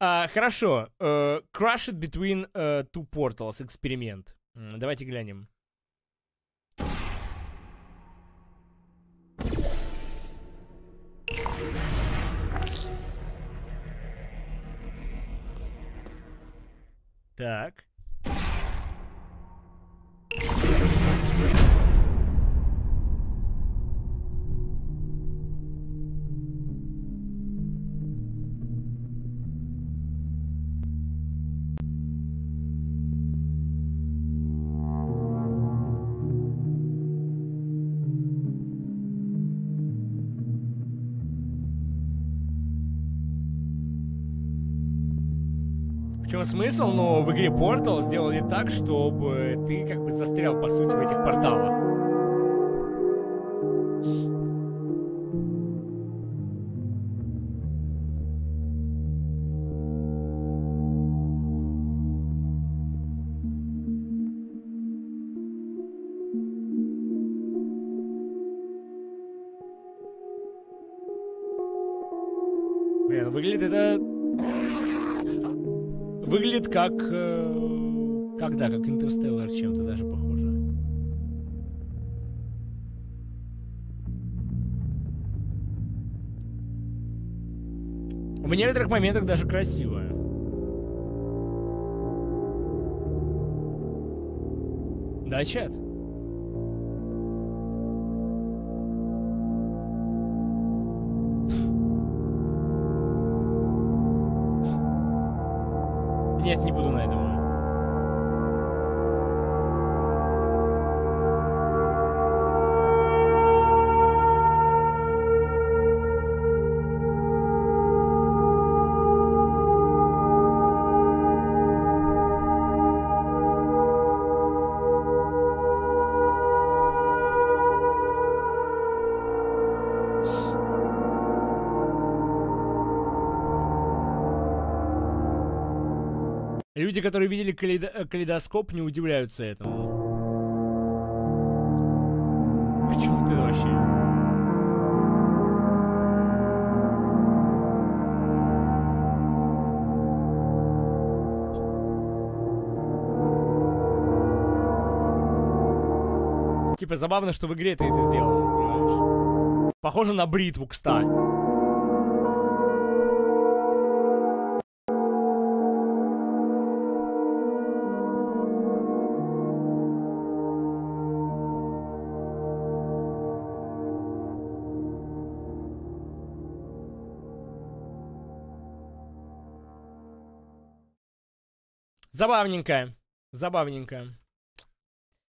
Хорошо. Crushed between two portals эксперимент. Давайте глянем. Так. В чем смысл? Ну, в игре Portal сделали так, чтобы ты как бы застрял, по сути, в этих порталах. Блин, выглядит это... Выглядит как... да, как Интерстеллар чем-то даже похоже. В некоторых моментах даже красиво. Да, чат? Нет, не буду на этом. Люди, которые видели калейдоскоп, не удивляются этому. В чём ты вообще? Типа забавно, что в игре ты это сделал, понимаешь? Похоже на бритву, кстати. Забавненько. Забавненько.